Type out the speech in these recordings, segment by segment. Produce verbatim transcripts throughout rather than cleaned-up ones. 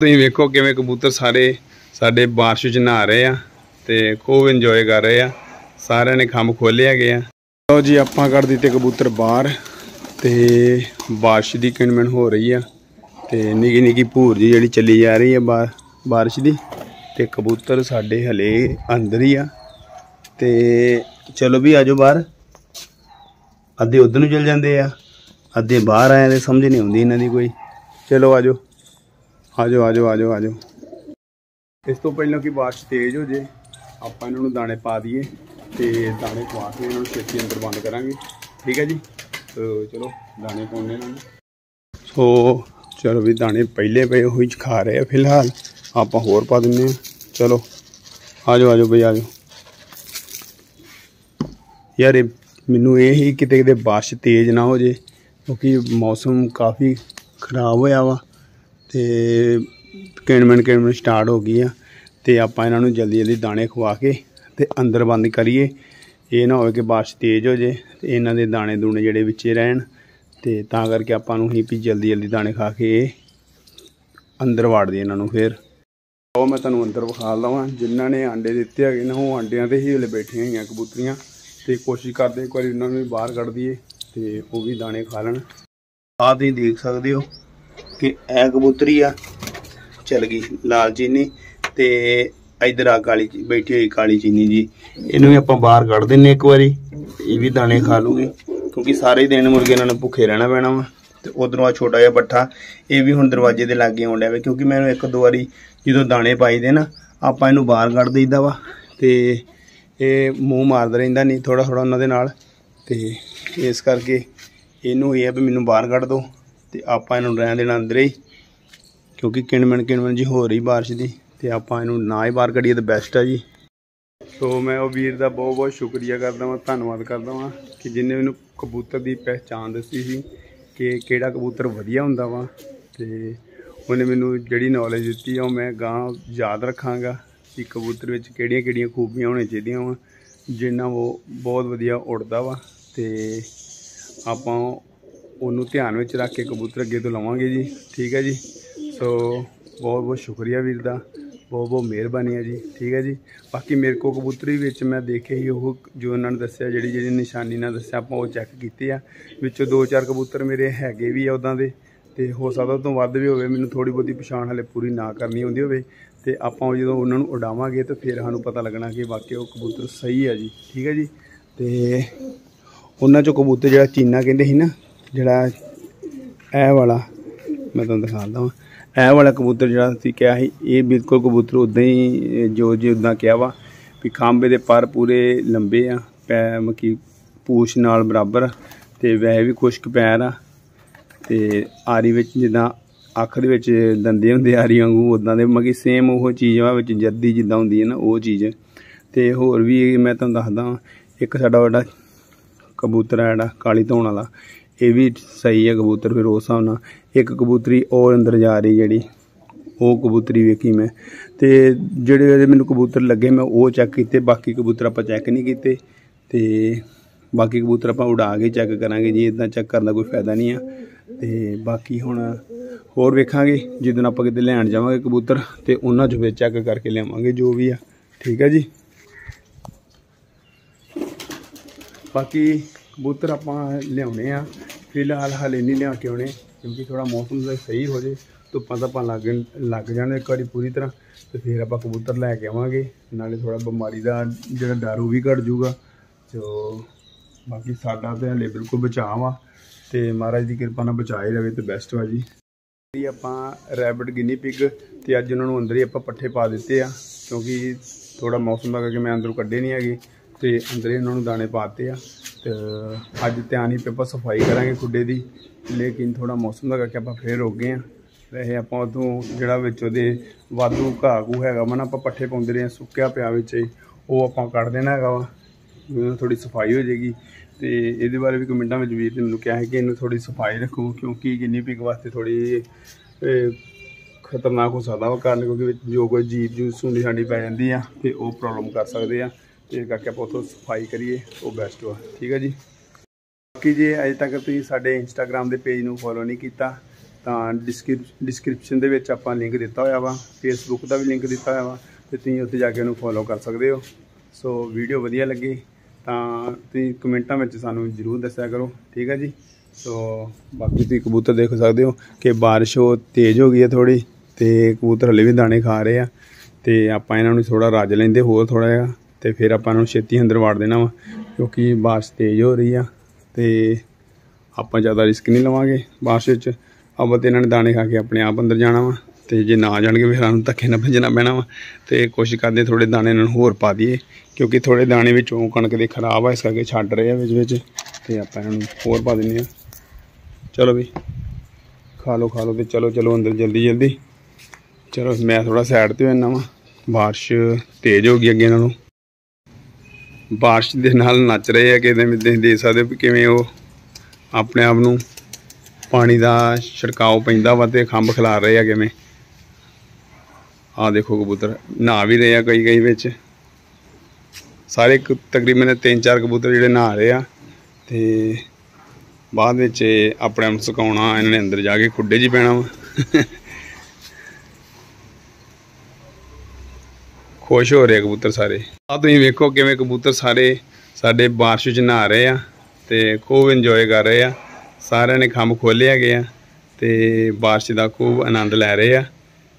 ਤੁਸੀਂ ਵੇਖੋ ਕਿਵੇਂ ਕਬੂਤਰ ਸਾਰੇ ਸਾਡੇ ਬਾਰਿਸ਼ ਵਿੱਚ ਨਹਾ ਰਹੇ ਆ ਤੇ ਖੂਬ ਇੰਜੋਏ ਕਰ ਰਹੇ ਆ। ਸਾਰਿਆਂ ਨੇ ਖੰਭ ਖੋਲੇ ਹੈਗੇ ਆ। ਲਓ ਜੀ ਆਪਾਂ ਕੱਢ ਦਿੱਤੇ ਕਬੂਤਰ ਬਾਹਰ ਤੇ ਬਾਰਿਸ਼ ਦੀ ਕਿਣਮਣ ਹੋ ਰਹੀ ਆ ਤੇ ਨਿੱਕੀ ਨਿੱਕੀ ਭੂਰ ਜੀ ਜਿਹੜੀ ਚੱਲੀ ਜਾ ਰਹੀ ਆ ਬਾਹਰ ਬਾਰਿਸ਼ ਦੀ ਤੇ ਕਬੂਤਰ ਸਾਡੇ ਹਲੇ ਅੰਦਰ ਹੀ ਆ। ਤੇ ਚਲੋ ਵੀ ਆਜੋ ਬਾਹਰ। ਅੱਧੇ ਉਧਰ ਨੂੰ ਚਲ ਜਾਂਦੇ ਆ, ਅੱਧੇ ਬਾਹਰ ਆਏ ਨੇ, ਸਮਝ ਨਹੀਂ ਆਉਂਦੀ ਇਹਨਾਂ ਦੀ ਕੋਈ। ਚਲੋ ਆਜੋ आ जाओ आ जाओ आ जाओ आ जाओ। इस तो पहले कि बारिश तेज़ हो जाए आप इन्हों दाने पा दिए तो दाने पा के इन्हों छेती अंदर बंद करा। ठीक है जी, तो चलो दाने पाने। सो चलो भी दाने पहले पे ही खा रहे हैं फिलहाल, आप होर पा दें। चलो आ जाओ आ जाओ भाई आ जाओ। यार मैनू यही कितने कितने बारिश तेज़ ना हो जाए क्योंकि मौसम काफ़ी खराब होया वा तो किणमन किणमन स्टार्ट हो गई है। तो आप इन्हों जल्दी जल्दी दाने खवा के ते अंदर बंद करिए, ये ना हो कि बारिश तेज़ हो जाए तो इन्हों के दाने दूने जोड़े विचे रहन। तो करके आपू ही भी जल्दी जल्दी दाने खा के अंदर वाड़ दिए इन्हों। फिर और मैं तुहानू अंदर विखा लवां जिन्हों ने आंडे दिते है ना, वो आंडिया से ही हले बैठिया हुई कबूतरियाँ। तो कोशिश करते एक बार इन्हों भी बाहर कढ़ दिए तो वह भी दाने खा लैन। आप ही देख सकते हो कि ए कबूतरी आ चल गई लाल चीनी ते इधर आ काली बैठी हुई काली चीनी जी, इन्हू भी आप बाहर कढ़ दें एक बारी, ये भी दाने खा लूगी क्योंकि सारे दिन मुर्गे इन्होंने भुखे रहना पैना वा। तो उधरों आ छोटा जहा पट्ठा ये भी हुण दरवाजे के लागे आउण डया क्योंकि मैं एक दो बारी जो दाने पाई दे ना आप इन्हूं बाहर कढ़ दईदा वा ते ये मूँह मारदा रहिंदा नहीं थोड़ा थोड़ा उन्होंने नाल। ते इस करके इन्हूं यह है भी मैनूं बाहर कढ़ दो ते आप इन्हूं रहन देना अंदर ही क्योंकि किणमन किणमन जी हो रही बारिश दी। ते आप इन्हूं ना ही बाहर कढ़ीए तो बैस्ट है जी। तो मैं वो वीर का बहुत बहुत शुक्रिया करदा वां, धन्नवाद करदा वां कि जिन्हें मैनूं कबूतर की पहचान दसी सी कि किहड़ा कबूतर वधिया हुंदा वा। ते उन्हें मैनूं जिहड़ी नॉलेज दित्ती आ मैं गां याद रखांगा कि कबूतर विच किहड़ियां किहड़ियां खूबियां होणियां चाहीदियां वा जिन्ना वो बहुत वधिया उड़दा वा। ते आपां उन्हों ध्यान में रख के कबूतर अगे तो लवेंगे जी। ठीक है जी, सो बहुत बहुत शुक्रिया वीर का, बहुत बहुत मेहरबानी है जी। ठीक है जी, बाकी मेरे को कबूतरी विच मैं देखे ही वो जो उन्होंने दसिया जी जी निशानी ने दसिया आप चैक किए आ। विचों दो चार कबूतर मेरे हैगे भी उदा दे ते हो सकता तो वध भी हो, मैनूं थोड़ी बहुती पछाण हाले पूरी ना करनी आउंदी होवे ते आपां जदों उन्हां नूं उड़ावांगे तो फिर सानूं पता लगना कि वाकई उह कबूतर सही है जी। ठीक है जी, तो उन्हां चों कबूतर जिहड़ा चीना कहिंदे सी ना जड़ा ए वाला मैं तुहानूं दिखांदा वां, ए वाला कबूतर जिहड़ा तुसीं कहा सी ये बिल्कुल कबूतर उदां ही जो जिद्दां कहा वा भी खांबे दे पर पूरे लंबे आ, पै मकी पूछ नाल बराबर आ ते वैसे भी खुश्क पैर आ ते आरी विच जिद्दां अख दे विच दंदे हुंदे आरी वांगू उदां दे मकी सेम ओह चीज़ वा विच जद्दी जिद्दां हुंदी है ना ओह चीज़। ते होर भी मैं तुहानूं दसदा वां इक साडा बड़ा कबूतर आ जिहड़ा काली धौन वाला ये भी सही है कबूतर। फिर उस हिसाब न एक कबूतरी और अंदर जा रही जी, वो कबूतरी वेखी मैं तो जोड़े मैंने कबूतर लगे मैं वो चैक किए, बाकी कबूतर आप चैक नहीं किए तो बाकी कबूतर आप उड़ा के चैक करा जी, इदा चैक करने का कोई फायदा नहीं है। तो बाकी हूँ होर वेखा जिदन आप कितने लैन जावे कबूतर तो उन्होंने फिर चैक करके लियावे जो भी है। ठीक है जी, बाकी कबूतर आप लिया फिलहाल हाले नहीं लिया के आने क्योंकि थोड़ा मौसम सही हो जाए धुप्पा धप्पा लग लग जाने एक बार पूरी तरह तो फिर आप कबूतर लैके आवेंगे, नाले थोड़ा बीमारी का जो डर वो भी घट जूगा। तो बाकी साडा तो हाले बिल्कुल बचाव आ तो महाराज की कृपा नाल बचाए रहे तो बैस्ट वा जी। आप रैबिट गिनी पिग तो अज उन्होंने अंदर ही आप पट्ठे पा दिते आ क्योंकि थोड़ा मौसम का मैं अंदरों कढ़े नहीं है तो अंदर ही उन्होंने दाने पाते आ। तो अज ध्यान ही पेपर सफाई करा खुडे की, लेकिन थोड़ा मौसम का करके आप फिर हो गए हैं। वैसे आप उतों जोड़ा बच्चे वाधू घाह घू है वा ना आप पट्ठे पाते रहे सुक्या पिया वो आप कट देना है वा, थोड़ी सफाई हो जाएगी। तो ये बारे भी कमेंटा में वीर ने मैंने कहा है कि इन्हें थोड़ी सफाई रखो क्योंकि गिनी पिग वास्ते थोड़ी खतरनाक हो सकता वा कारण क्योंकि जो कोई जीप जूब सूंडी साडी पै जाती है तो वो प्रॉब्लम कर सकते हैं। तो यह करके आप उतो सफाई करिए वो बैस्ट वा। ठीक है जी, बाकी जे अजे तक तुसीं साडे इंस्टाग्राम के पेज में फॉलो नहीं किया डिस्क्रिप डिस्क्रिप्शन दे विच आपां लिंक दिता होया वा, फेसबुक का भी लिंक दिता होया वा ते तुसीं उत्थे जाके उहनूं फॉलो कर सकदे हो। सो वीडियो वधिया लगी तां तुसीं कमेंटां विच सानूं जरूर दस्सिया करो, ठीक है जी। सो बाकी तुसीं कबूतर देख सकदे हो कि बारिश हो तेज़ हो गई है थोड़ी, तो कबूतर हले भी दाने खा रहे हैं, तो आपां इन्हां नूं थोड़ा रज लैंदे होर थोड़ा जिहा तो फिर आपां छेती अंदर वाड़ देना वा, क्योंकि बारिश तेज़ हो रही है तो आपां ज़्यादा रिस्क नहीं लवांगे बारिश विच। अब तो इन्होंने दाने खा के अपने आप अंदर जाना वा, तो जे ना जाने फिर हम धक्के ना भजना पैना वा, तो कोशिश करते थोड़े दाने इन्होंने होर पा दिए, क्योंकि थोड़े दाने विचों कणक दे खराब है इस करके छड्ड रहे हैं विच विच, तो आपां इन्होंने होर पा दिंदे आ। चलो भी खा लो खा लो, तो चलो चलो अंदर जल्दी जल्दी। चलो मैं थोड़ा साइड ते होना वा, बारिश तेज़ हो गई अगे नालों, बारिश दे नाल नच रहे हैं कि तुसीं देख सकदे हो किवें ओह अपने आप नूं पानी का छिड़काव पैंदा वा ते खंभ खिलार रहे हैं किवें। आ देखो कबूतर नहा भी रहे हैं कई कई विच, सारे तकरीबन तीन चार कबूतर जिहड़े नहा रहे हैं, ते बाद विच अपने आप सुकाउणा, इन्होंने अंदर जाके खुड्डे जी पैना वा। खुश हो रहे कबूतर सारे, आ तुसीं वेखो किवें कबूतर सारे साडे बारिश च नहा रहे हैं ते खूब इंजॉय कर रहे हैं, सारे ने खंभ खोले है गए तो बारिश का खूब आनंद लै रहे हैं।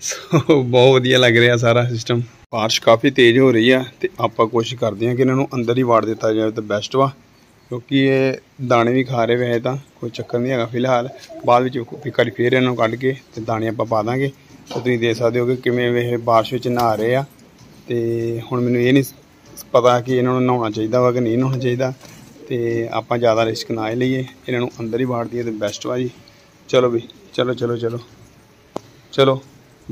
सो बहुत वधिया लग रहा सारा सिस्टम। बारिश काफ़ी तेज़ हो रही है तो आप कोशिश करते हैं कि इन्होंने अंदर ही वाड़ दिता जाए तो बेस्ट वा, क्योंकि ये दाने भी खा रहे वैसे तो कोई चक्कर नहीं है फिलहाल, बाद फिर फिर इन्हों कढ़ के तो दाने आप पा देंगे। तो तुम देख सकते हो कि किमें बारिश नहा रहे हैं, तो हुण मैनूं ये नहीं पता कि इन्होंने नहाना चाहिए वा कि नहीं नहाना चाहिए, तो आप ज़्यादा रिस्क ना लीए, इन्हों अंदर ही वाड़ दिए तो बेस्ट वा जी। चलो भी चलो चलो चलो चलो,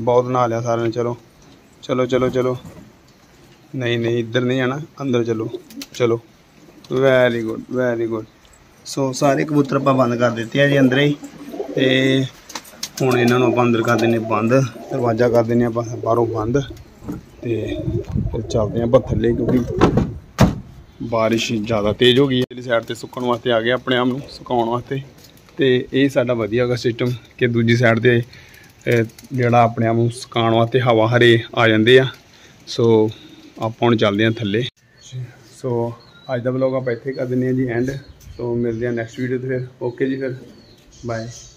बहुत नहा लिया सारे ने, चलो चलो चलो चलो, नहीं नहीं इधर नहीं आना, अंदर चलो चलो, very good very good. So सारे कबूतर आप बंद कर दिते हैं जी अंदर ही, तो हूँ इन्हों आप अंदर कर देने बंद, दरवाजा कर देने बाहरों बंद, तो चलते हैं पत्थर, क्योंकि बारिश ज़्यादा तेज़ हो गई है। साइड से सुकन वास्ते आ गया अपने आप को सुकाउण वास्ते, तो यही साडा वधिया होगा सिस्टम कि दूजी साइड से जोड़ा अपने आप को सुकाउण वास्ते हवा हरे आ जाते हैं। सो आप हुण चलते हैं थले। सो अज का ब्लॉग आप इत्थे कर दिंदे आ जी एंड, सो मिलते हैं नैक्सट वीडियो, तो फिर ओके जी, फिर बाय।